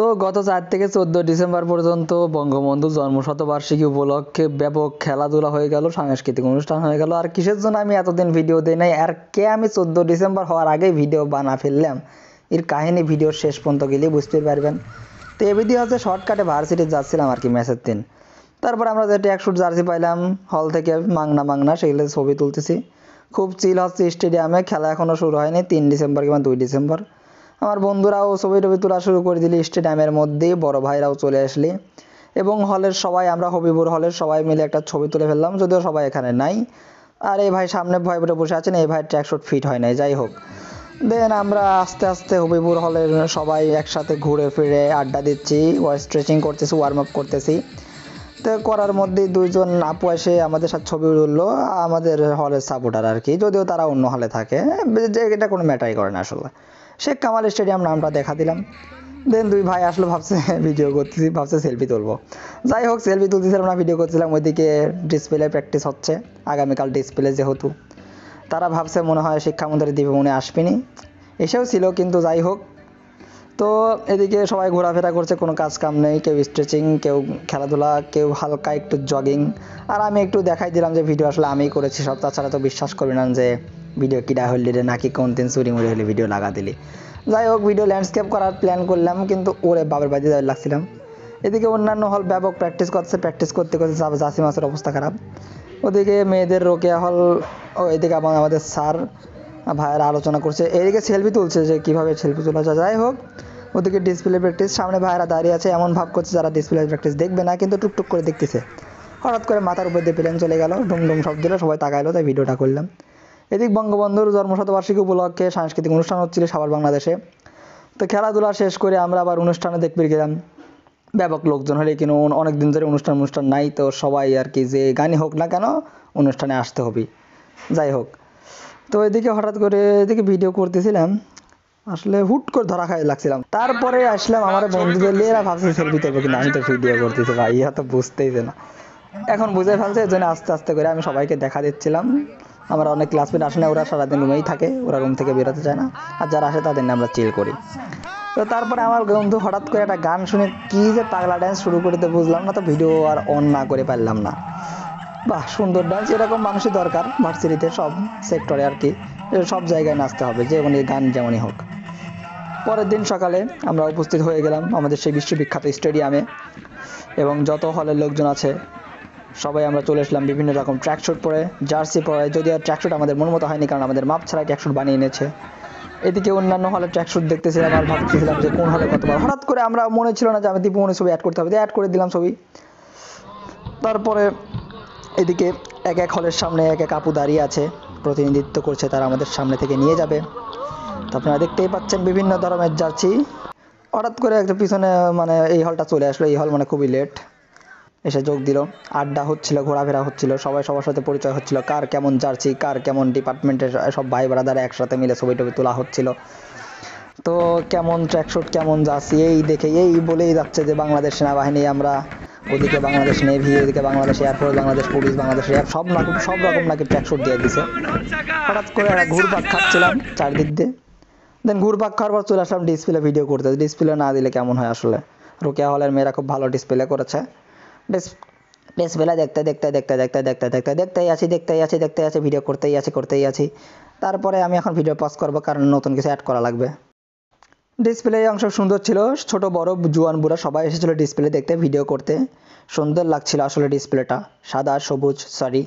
তো গত 4 থেকে 14 ডিসেম্বর পর্যন্ত বঙ্গবন্ধু জন্মশতবার্ষিকী উপলক্ষে ব্যাপক খেলাধুলা হয়ে গেল, সাংস্কৃতিক অনুষ্ঠান হয়ে গেল। আর কিসের জন্য আমি এতদিন ভিডিও দেই নাই? আর কে আমি 14 ডিসেম্বর হওয়ার আগেই ভিডিও বানা ফেললাম, এর কাহিনী ভিডিওর শেষ পর্যন্ত গেলে বুঝতে পারবেন। তো এই ভিডিও আছে শর্টকাটে ভার্সিটি যাচ্ছিলাম আর কি ম্যাচের দিন। তারপর আমরা যে ট্যাকশুট জার্সি পাইলাম হল থেকে মাংনা সেগুলো ছবি তুলতেছি, খুব চিল হচ্ছে স্টেডিয়ামে। খেলা এখনও শুরু হয়নি, 3 ডিসেম্বর কিংবা 2 ডিসেম্বর। আমার বন্ধুরাও ছবি টবি তোলা শুরু করে দিলি স্টেডিয়ামের মধ্যেই, বড় ভাইরাও চলে আসলি এবং হলের সবাই, আমরা হবিপুর হলের সবাই মিলে একটা ছবি তুলে ফেললাম, যদিও সবাই এখানে নাই। আর এই ভাই সামনে ভয় পেটে বসে আছেন, এই ভাইয়ের ট্র্যাকশুট ফিট হয় নাই, যাই হোক। দেন আমরা আস্তে আস্তে হবিপুর হলের সবাই একসাথে ঘুরে ফিরে আড্ডা দিচ্ছি, স্ট্রেচিং করতেছি, ওয়ার্ম আপ করতেছি। তো করার মধ্যেই 2 জন আপু এসে আমাদের সাথে ছবি তুললো, আমাদের হলের সাপোর্টার আর কি, যদিও তারা অন্য হলে থাকে, এটা কোনো ম্যাটারই করে না আসলে। শেখ কামাল স্টেডিয়াম নামটা দেখা দিলাম। দেন 2 ভাই আসলো, ভাবছে ভিডিও করতেছি, ভাবছে সেলফি তুলবো, যাই হোক সেলফি তুলতেছিলাম না, ভিডিও করছিলাম। ওইদিকে ডিসপ্লে প্র্যাকটিস হচ্ছে আগামীকাল ডিসপ্লে, যেহেতু তারা ভাবছে মনে হয় শিক্ষামন্ত্রী দীপমণি আসবেনি, এসেও ছিল কিন্তু যাই হোক। তো এদিকে সবাই ঘোরাফেরা করছে, কোনো কাজ কাম নেই, কেউ স্ট্রেচিং, কেউ খেলাধুলা, কেউ হালকা একটু জগিং। আর আমি একটু দেখাই দিলাম যে ভিডিও আসলে আমি করেছি সব, তাছাড়া তো বিশ্বাস করবি না যে ভিডিও কীটা হলি রে, নাকি কোন দিন চুরি মুড়ি হলে ভিডিও লাগা দিলি। যাই হোক ভিডিও ল্যান্ডস্কেপ করার প্ল্যান করলাম, কিন্তু ওরে বাবার বাড়িতে যাই লাগছিলাম। এদিকে অন্যান্য হল ব্যাপক প্র্যাকটিস করছে, প্র্যাকটিস করতে করতে জাসি মাছের অবস্থা খারাপ। ওদিকে মেয়েদের রোকেয়া হল, ও এদিকে আমাদের স্যার ভাইয়েরা আলোচনা করছে, এদিকে সেলফি তুলছে যে কীভাবে সেলফি তোলা যায়, যাই হোক। ওদিকে ডিসপ্লে প্র্যাকটিস, সামনে ভাইয়েরা দাঁড়িয়ে আছে, এমন ভাব করছে যারা ডিসপ্লে প্র্যাকটিস দেখবে না, কিন্তু টুকটুক করে দেখতেছে। হঠাৎ করে মাথার উপর দিয়ে প্লেন চলে গেল, ডুমডুম শব্দ দিল, সবাই তাকাইলো, তাই ভিডিওটা করলাম। এদিক বঙ্গবন্ধুর জন্মশতবার্ষিকী উপলক্ষে সাংস্কৃতিক অনুষ্ঠান হচ্ছিল সাবার বাংলাদেশে। তো খেলাধুলা শেষ করে আমরা আবার অনুষ্ঠানে দেখতে গেলাম, ব্যাপক লোকজন হলে, কিন্তু অনেক দিন ধরে অনুষ্ঠান নাই, তো সবাই আর কি যে গানই হোক না কেন অনুষ্ঠানে আসতে হবে, যাই হোক। তো এদিকে হঠাৎ করে এদিকে ভিডিও করতেছিলাম, আসলে হুট করে ধরা খাই লাগছিলাম। তারপরে আসলাম আমার বন্ধুদের নিয়ে, এরা ভাবছে সেলফি তুলবো, কিন্তু আমি তো ভিডিও করতেছি ভাই, ইহা তো বুঝতেইছে না, এখন বুঝে ফেলছে। এই জন্য আস্তে আস্তে করে আমি সবাইকে দেখা দিচ্ছিলাম। আমার অনেক ক্লাসমেট আসে না, ওরা সারাদিন রুমেই থাকে, ওরা রুম থেকে বেরোতে চায় না, আর যারা আসে তাদের নিয়ে আমরা চিল করি। তো তারপরে আমার বন্ধু হঠাৎ করে একটা গান শুনে কী যে পাগলা ডান্স শুরু করতে বুঝলাম না, তো ভিডিও আর অন না করে পারলাম না। বাহ সুন্দর ডান্স, এরকম মানুষই দরকার ভার্সিটিতে, সব সেক্টরে আর কি, সব জায়গায় নাচতে হবে, যে মানে গান যেমনই হোক। পরের দিন সকালে আমরা উপস্থিত হয়ে গেলাম আমাদের সেই বিশ্ববিখ্যাত স্টেডিয়ামে, এবং যত হলের লোকজন আছে সবাই আমরা চলে আসলাম বিভিন্ন রকম ট্র্যাকশুট পরে, জার্সি পরে, যদিও ট্র্যাকশুট আমাদের মন মতো হয়নি, কারণ আমাদের মাপ ছাড়াই ট্র্যাকশুট বানিয়ে এনেছে। এদিকে অন্যান্য হলে ট্র্যাকশুট দেখতেছিলাম, আর ভাবতেছিলাম যে কোন হলে কতবার, হঠাৎ করে আমরা মনে ছিল না যে আমি দীপমণি ছবি অ্যাড করতে হবে, অ্যাড করে দিলাম ছবি। তারপরে এদিকে এক হলের সামনে এক আপু দাঁড়িয়ে আছে, প্রতিনিধিত্ব করছে, তারা আমাদের সামনে থেকে নিয়ে যাবে। তো আপনারা দেখতেই পাচ্ছেন বিভিন্ন ধরনের জার্সি। হঠাৎ করে একটা পিছনে মানে এই হলটা চলে আসলো, এই হল মানে খুবই লেট এসে যোগ দিল। আড্ডা হচ্ছিল, ঘোরাফেরা হচ্ছিল, সবাই সবার সাথে পরিচয় হচ্ছিল, কার কেমন জার্সি, কার কেমন ডিপার্টমেন্টের সব ভাই ব্রাদারা একসাথে মিলে ছবি টবি তোলা হচ্ছিল। তো কেমন ট্র্যাকশুট, কেমন জার্সি, এই দেখে এই বলেই যাচ্ছে যে বাংলাদেশ সেনাবাহিনী আমরা, ওদিকে বাংলাদেশ নেভি, এদিকে Bangladesh air force, Bangladesh police, Bangladesh air, সব রকম নাকি ট্র্যাকশুট দিয়ে দিছে। হঠাৎ করে একটা ঘুরপাক খাচ্ছিলাম চারদিক দিয়ে, দেন ঘুরপাক খাওয়ার পর চলে আসলাম ডিসপ্লে ভিডিও করতে। ডিসপ্লে না দিলে কেমন হয় আসলে, রোকেয়া হলের মেয়েরা খুব ভালো ডিসপ্লে করেছে। ডিসপ্লে দেখতেই আছি, ভিডিও করতেই আছি। তারপরে আমি এখন ভিডিও পজ করবো, কারণ নতুন কিছু অ্যাড করা লাগবে। ডিসপ্লে অংশ সুন্দর ছিল, ছোট বড় জুয়ান বুড়া সবাই এসেছিলো ডিসপ্লে দেখতে, ভিডিও করতে। সুন্দর লাগছিল আসলে ডিসপ্লেটা, সাদা সবুজ, সরি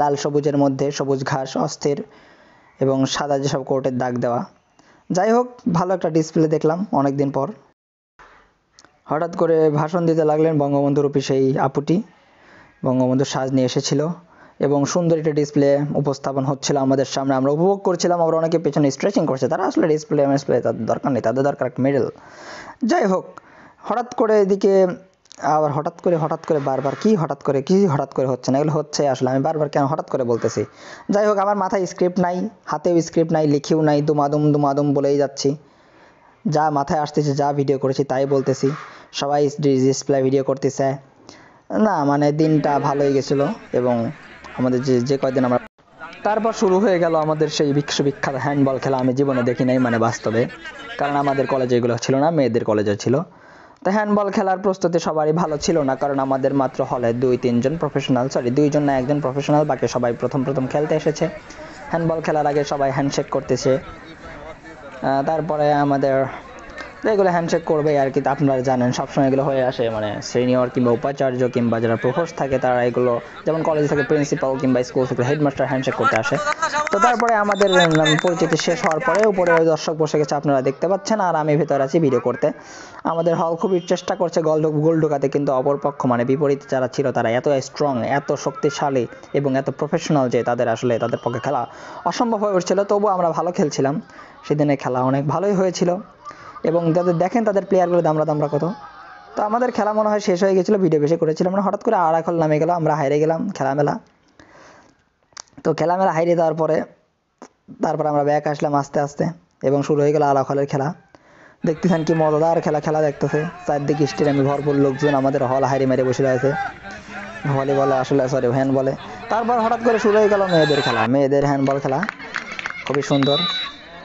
লাল সবুজের মধ্যে সবুজ ঘাস অস্থির, এবং সাদা যেসব কোর্টের দাগ দেওয়া, যাই হোক ভালো একটা ডিসপ্লে দেখলাম অনেক দিন পর। হঠাৎ করে ভাষণ দিতে লাগলেন বঙ্গবন্ধুরূপী সেই আপুটি, বঙ্গবন্ধুর সাজ নিয়ে এসেছিল, এবং সুন্দর একটা ডিসপ্লে উপস্থাপন হচ্ছিল আমাদের সামনে, আমরা উপভোগ করছিলাম। আবার অনেকে পেছনে স্ট্রেচিং করছে, তারা আসলে ডিসপ্লে তাদের দরকার নেই, তাদের দরকার একটা মেডেল, যাই হোক। হঠাৎ করে এদিকে আবার হঠাৎ করে বারবার কি হঠাৎ করে হচ্ছে না, এগুলো হচ্ছে আসলে আমি বারবার কেন হঠাৎ করে বলতেছি, যাই হোক। আমার মাথায় স্ক্রিপ্ট নাই, হাতেও স্ক্রিপ্ট নাই, লিখিও নাই, দুমাদুম বলেই যাচ্ছি, যা মাথায় আসতেছে, যা ভিডিও করেছি তাই বলতেছি। সবাই ডিসপ্লে ভিডিও করতেছে না, মানে দিনটা ভালোই গেছিলো, এবং আমাদের যে কয়দিন আমরা, তারপর শুরু হয়ে গেল আমাদের সেই বিশ্ববিখ্যাত হ্যান্ডবল খেলা। আমি জীবনে দেখি নাই মানে বাস্তবে, কারণ আমাদের কলেজে এগুলো ছিল না, মেয়েদের কলেজে ছিল। তো হ্যান্ডবল খেলার প্রস্তুতি সবারই ভালো ছিল না, কারণ আমাদের মাত্র হলে দুইজন না একজন প্রফেশনাল, বাকি সবাই প্রথম খেলতে এসেছে। হ্যান্ডবল খেলার আগে সবাই হ্যান্ডশেক করতেছে, তারপরে আমাদের এগুলো হ্যান্ডশেক করবে আর কি। আপনারা জানেন সবসময় এগুলো হয়ে আসে, মানে সিনিয়র কিংবা উপাচার্য কিংবা যারা প্রফেসর থাকে তারা এগুলো, যেমন কলেজ থেকে প্রিন্সিপাল কিংবা স্কুল থেকে হেডমাস্টার হ্যান্ডশেক করতে আসে। তো তারপরে আমাদের পরিচিতি শেষ হওয়ার পরে উপরে দর্শক বসে গেছে, আপনারা দেখতে পাচ্ছেন, আর আমি ভেতরে আছি ভিডিও করতে। আমাদের হল খুবই চেষ্টা করছে গোল ঢোকাতে, কিন্তু অপরপক্ষ মানে বিপরীতে যারা ছিল তারা এত স্ট্রং, এত শক্তিশালী এবং এত প্রফেশনাল যে তাদের আসলে তাদের পক্ষে খেলা অসম্ভব হয়ে উঠছিল। তবুও আমরা ভালো খেলছিলাম, সেদিনে খেলা অনেক ভালোই হয়েছিল এবং যাদের দেখেন তাদের প্লেয়ারগুলো দামরা কত। তো আমাদের খেলা মনে হয় শেষ হয়ে গেছিলো, ভিডিও বেশি করেছিলাম না, হঠাৎ করে আড়াখল নামে গেল, আমরা হারিয়ে গেলাম খেলামেলা। তো খেলামেলা হারিয়ে দেওয়ার পরে তারপর আমরা ব্যাক আসলাম আস্তে আস্তে এবং শুরু হয়ে গেল আড়াখলের খেলা। দেখতেছেন কি মজাদার খেলা দেখতেছে, চারদিকে স্টেডিয়ামে ভরপুর লোকজন, আমাদের হল হারিয়ে মেরে বসে রয়েছে ভলিবলে, আসলে সরি হ্যান্ডবলে। তারপর হঠাৎ করে শুরু হয়ে গেল মেয়েদের হ্যান্ডবল খেলা, খুবই সুন্দর,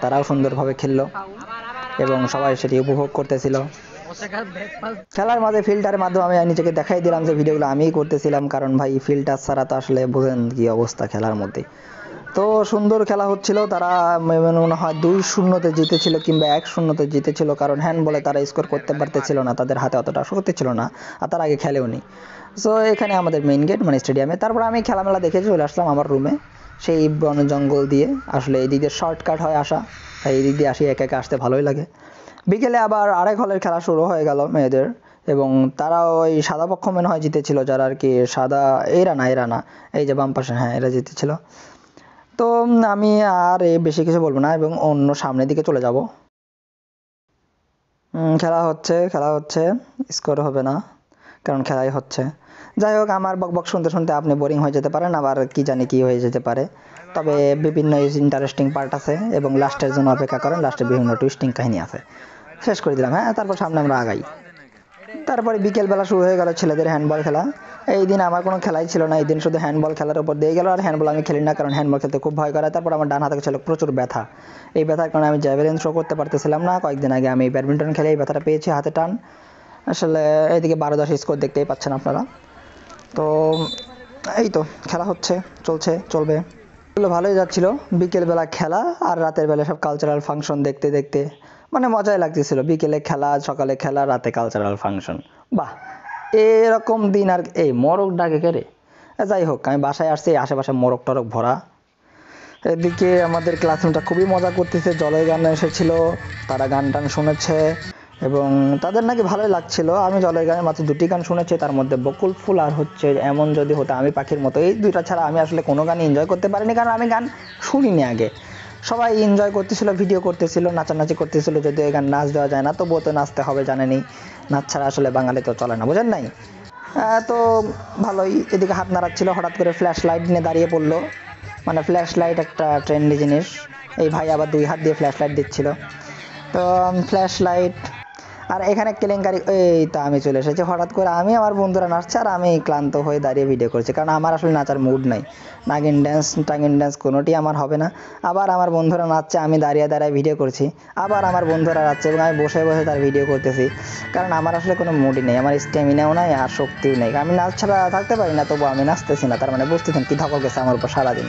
তারাও সুন্দরভাবে খেললো এবং সবাই সেটি উপভোগ করতেছিল। খেলার মাঝে ফিল্টারের মাধ্যমে আমি নিজেকে দেখাই দিলাম যে ভিডিওগুলো আমিই করতেছিলাম, কারণ ভাই ফিল্টার ছাড়া তো আসলে বোঝেন কি অবস্থা খেলার মধ্যে। তো সুন্দর খেলা হচ্ছিল, তারা মনে হয় 2-0 জিতেছিল কিংবা 1-0 জিতেছিল, কারণ হ্যান্ডবলে তারা স্কোর করতে পারতেছিল না, তাদের হাতে অতটা শক্তি ছিল না আর তার আগে খেলেও নি। সো এখানে আমাদের মেইন গেট মানে স্টেডিয়ামে। তারপর আমি খেলামেলা দেখে চলে আসলাম আমার রুমে, সেই বন জঙ্গল দিয়ে আসলে এই দিক দিয়ে শর্টকাট হয় আসা, তাই এই দিক দিয়ে আসি, একা একা আসতে ভালোই লাগে। বিকেলে আবার আরেক হলের খেলা শুরু হয়ে গেল মেয়েদের, এবং তারা ওই সাদা পক্ষ মনে হয় জিতেছিল, যারা আর কি সাদা, এরা না এই যে বাম পাশে, হ্যাঁ এরা জিতেছিল। তো আমি আর বেশি কিছু বলবো না এবং অন্য সামনের দিকে চলে যাব। খেলা হচ্ছে স্কোর হবে না কারণ খেলাই হচ্ছে। যাই হোক, আমার বকবক শুনতে শুনতে আপনি বোরিং হয়ে যেতে পারেন, আবার কি জানি কি হয়ে যেতে পারে, তবে বিভিন্ন ইন্টারেস্টিং পার্ট আছে এবং লাস্টের জন্য অপেক্ষা করেন, লাস্টে বিভিন্ন টুইস্টিং কাহিনী আছে। শেষ করে দিলাম, হ্যাঁ তারপর সামনে আমরা আগাই। তারপরে বিকেলবেলা শুরু হয়ে গেল ছেলেদের হ্যান্ডবল খেলা। এই দিন আমার কোনো খেলাই ছিল না, এই দিন শুধু হ্যান্ডবল খেলার উপর দিয়ে গেল, আর হ্যান্ডবল আমি খেলি না কারণ হ্যান্ডবল খেলতে খুব ভয় করে। তারপর আমার ডান হাতে ছিল প্রচুর ব্যথা, এই ব্যথার কারণে আমি জ্যাভেলিন থ্রো করতে পারতেছিলাম না। কয়েকদিন আগে আমি ব্যাডমিন্টন খেলে এই ব্যথাটা পেয়েছি, হাতে টান। আসলে এইদিকে 12-10 স্কোর দেখতেই পাচ্ছেন আপনারা। তো এই তো খেলা হচ্ছে, চলবে, এগুলো ভালোই যাচ্ছিল। বিকেলবেলা খেলা আর রাতের বেলা সব কালচারাল ফাংশন দেখতে মানে মজাই লাগতেছিল। বিকেলে খেলা, সকালে খেলা, রাতে কালচারাল ফাংশন, বাহ এরকম দিন। আর এই মোরগ ডাকে কেড়ে, যাই হোক আমি বাসায় আসছি, আশেপাশে মোরগ টরক ভরা। এদিকে আমাদের ক্লাসরুমটা খুবই মজা করতেছে, জলের গান এসেছিল, তারা গান টান শুনেছে এবং তাদের নাকি ভালোই লাগছিল। আমি জলের গানে মাত্র 2টি গান শুনেছি, তার মধ্যে বকুল ফুল আর হচ্ছে এমন যদি হতো আমি পাখির মতো, এই 2টা ছাড়া আমি আসলে কোনো গানই এনজয় করতে পারিনি, কারণ আমি গান শুনিনি আগে। সবাই এনজয় করতেছিল, ভিডিও করতেছিল, নাচানাচি করতেছিল, যদিও এই গান নাচ দেওয়া যায় না, তবুও তো নাচতে হবে, জানেনি নাচ ছাড়া আসলে বাঙালি তো চলে না, বোঝেন নাই। তো ভালোই এদিকে হাত নাড়াচ্ছিল, হঠাৎ করে ফ্ল্যাশ লাইট নিয়ে দাঁড়িয়ে পড়লো, মানে ফ্ল্যাশ লাইট একটা ট্রেন্ডি জিনিস। এই ভাই আবার 2 হাত দিয়ে ফ্ল্যাশ লাইট দিচ্ছিল, তো ফ্ল্যাশ লাইট আর এখানে কেলেঙ্কারি। এই তো আমি চলে এসেছি, হঠাৎ করে আমি আমার বন্ধুরা নাচছে আর আমি ক্লান্ত হয়ে দাঁড়িয়ে ভিডিও করছি, কারণ আমার আসলে নাচার মুড নাই। নাগিন ড্যান্স কোনোটি আমার হবে না। আবার আমার বন্ধুরা নাচছে, আমি দাঁড়িয়ে ভিডিও করছি, আবার আমার বন্ধুরা নাচছে এবং আমি বসে তার ভিডিও করতেছি, কারণ আমার আসলে কোনো মুডই নেই, আমার স্ট্যামিনাও নাই আর শক্তিও নেই, আমি নাচ ছাড়া থাকতে পারি না, তবু আমি নাচতেছি না। তার মানে বুঝতেছেন কি ধকল গেছে আমার উপর সারাদিন।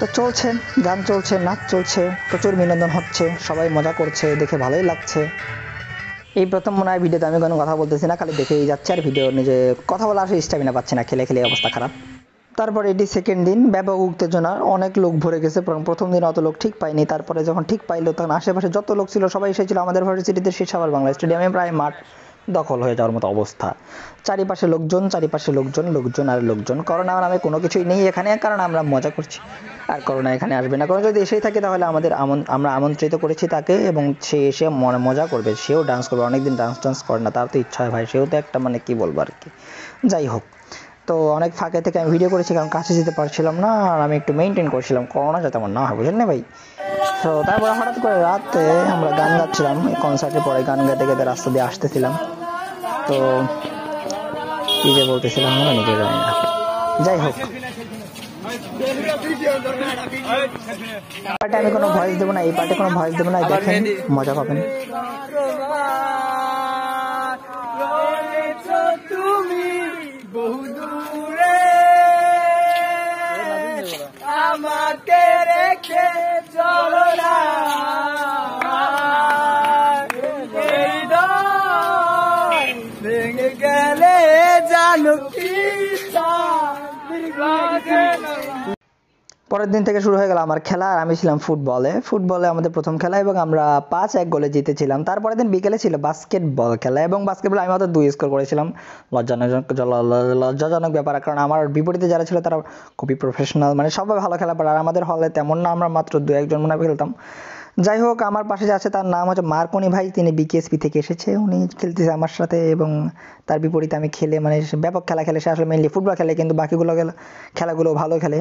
তো চলছে, গান চলছে, নাচ চলছে, প্রচুর বিনোদন হচ্ছে, সবাই মজা করছে, দেখে ভালোই লাগছে। এই প্রথম মনে হয় ভিডিওতে আমি কোনো কথা বলতেছি না, খালি দেখেই যাচ্ছে আর ভিডিও নিজে কথা বলা আসলে স্ট্যামিনা পাচ্ছে না, খেলে খেলে অবস্থা খারাপ। তারপরে এটি সেকেন্ড দিন, ব্যাপক উত্তেজনার, অনেক লোক ভরে গেছে, প্রথম দিন অত লোক ঠিক পাইনি। তারপরে যখন ঠিক পাইলো তখন আশেপাশে যত লোক ছিল সবাই এসেছিল, আমাদের ভার্সিটিতে শেষাবার বাংলা স্টেডিয়ামে প্রায় মাঠ দখল হয়ে যাওয়ার মতো অবস্থা। চারিপাশে লোকজন আর লোকজন। করোনা নামে কোনো কিছুই নেই এখানে, কারণ আমরা মজা করছি, আর করোনা এখানে আসবে না, কারণ যদি এসেই থাকে তাহলে আমরা আমন্ত্রিত করেছি তাকে এবং সে এসে মজা করবে, সেও ডান্স করবে। অনেকদিন ডান্স করে না, তার তো ইচ্ছা হয় ভাই, সেও তো একটা মানে কি বলবো আর কি। যাই হোক, তো অনেক ফাঁকে থেকে আমি ভিডিও করেছি, কারণ কাছে যেতে পারছিলাম না আর আমি একটু মেনটেন করছিলাম করোনা যাতে আমার না হয়, বুঝলেন না ভাই। তো তারপরে হঠাৎ করে রাতে আমরা গান গাচ্ছিলাম, কনসার্টের পরে গান গাইতে রাস্তা দিয়ে আসতেছিলাম, তো কি যে বলতেছিলাম আমরা নিজে জানি না, যাই হোক। পার্টে আমি কোনো ভয়েস দেবো না, এই পার্টে কোনো ভয়েস দেবো না, দেখেন মজা পাবেন। পরের দিন থেকে শুরু হয়ে গেল আমার খেলা, আর আমি ছিলাম ফুটবলে। ফুটবলে আমাদের প্রথম খেলা এবং আমরা 5-1 গোলে জিতেছিলাম। তারপরের দিন বিকেলে ছিল বাস্কেটবল খেলা, এবং বাস্কেটবল আমি মাত্র 2 স্কোর করেছিলাম। লজ্জাজনক ব্যাপার, কারণ আমার বিপরীতে যারা ছিল তারা খুবই প্রফেশনাল, মানে সবাই ভালো খেলা পারে, আর আমাদের হলে তেমন না, আমরা মাত্র 2-1 জন মনে খেলতাম। যাই হোক, আমার পাশে যে আছে তার নাম হচ্ছে মার্কনি ভাই, তিনি বিকেএসপি থেকে এসেছে, উনি খেলতেছে আমার সাথে, এবং তার বিপরীতে আমি খেলে মানে ব্যাপক খেলা খেলে, সে আসলে মেনলি ফুটবল খেলে, কিন্তু বাকিগুলো খেলাগুলো ভালো খেলে।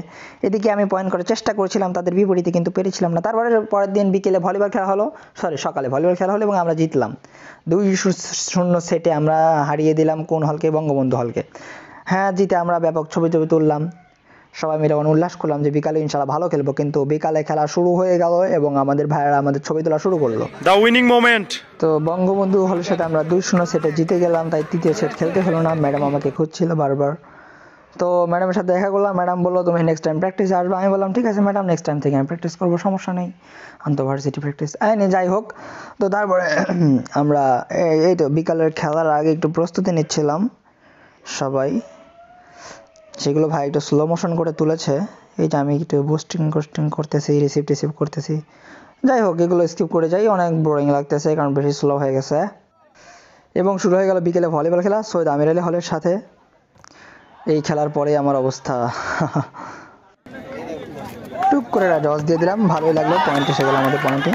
এদিকে আমি পয়েন্ট করার চেষ্টা করেছিলাম তাদের বিপরীতে, কিন্তু পেরেছিলাম না। তারপরে পরের দিন বিকেলে ভলিবল খেলা হলো, সকালে ভলিবল খেলা হলো এবং আমরা জিতলাম 2-0 সেটে। আমরা হারিয়ে দিলাম কোন হলকে, বঙ্গবন্ধু হলকে। হ্যাঁ, জিতে আমরা ব্যাপক ছবি তুললাম, সবাই মিলে উল্লাস করলাম যে বিকালে ইনশাল্লাহ ভালো খেলবো। কিন্তু বিকালে খেলা শুরু হয়ে গেল এবং আমাদের ভাইয়েরা আমাদের ছবি তোলা শুরু করলো, দ্য উইনিং মোমেন্ট। তো বঙ্গবন্ধু হলের সাথে আমরা 2-0 সেটে জিতে গেলাম, তাই 3য় সেট খেলতে হলো না। ম্যাডাম আমাকে খুঁজছিল বারবার, তো ম্যাডামের সাথে দেখা করলাম। ম্যাডাম বললো, তুমি নেক্সট টাইম প্র্যাকটিস আসবে। আমি বললাম, ঠিক আছে ম্যাডাম, নেক্সট টাইম থেকে আমি প্র্যাকটিস করবো, সমস্যা নেই, আন্তঃভার্সিটি প্র্যাকটিস আইনি। যাই হোক, তো তারপরে আমরা এই তো বিকালের খেলার আগে একটু প্রস্তুতি নিচ্ছিলাম সবাই, সেগুলো ভাই একটু স্লো মোশন করে তুলেছে। এইটা আমি একটু বুস্টিং করতেছি, রিসিভ করতেছি। যাই হোক, এগুলো স্কিপ করে যাই, অনেক বোরিং লাগতেছে কারণ বেশি স্লো হয়ে গেছে। এবং শুরু হয়ে গেল বিকেলে ভলিবল খেলা সৈয়দ আমির আলী হলের সাথে। এই খেলার পরে আমার অবস্থা, টুক করে ডস দিয়ে দিলাম, ভালোই লাগলো। পয়েন্ট এসে গেল আমাদের পয়েন্টে।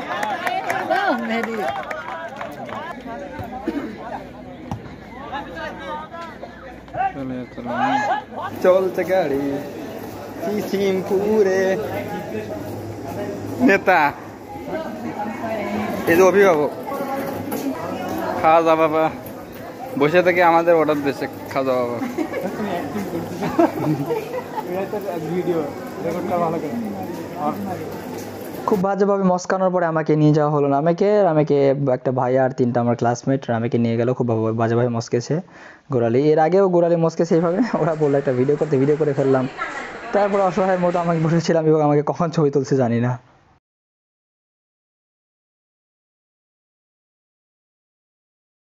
চলতে গাড়ি সিমপুরে নেতা, এই যে অভিভাবক খাজা বাবা বসে থেকে আমাদের অর্ডার দিয়েছে। খাজা বাবা খুব বাজেভাবে মস্কানোর পরে আমাকে নিয়ে যাওয়া হলো না। রামেকে একটা ভাই আর 3টা আমার ক্লাসমেট রামেকে নিয়ে গেল। খুব বাজেভাবে মস্কেছে গোড়ালি, এর আগেও গোড়ালি মস্কেছে এইভাবে। ওরা বললো একটা ভিডিও করে ফেললাম। তারপর অসহায় মতো আমাকে বসেছিলাম এবং আমাকে কখন ছবি তুলছে জানি না।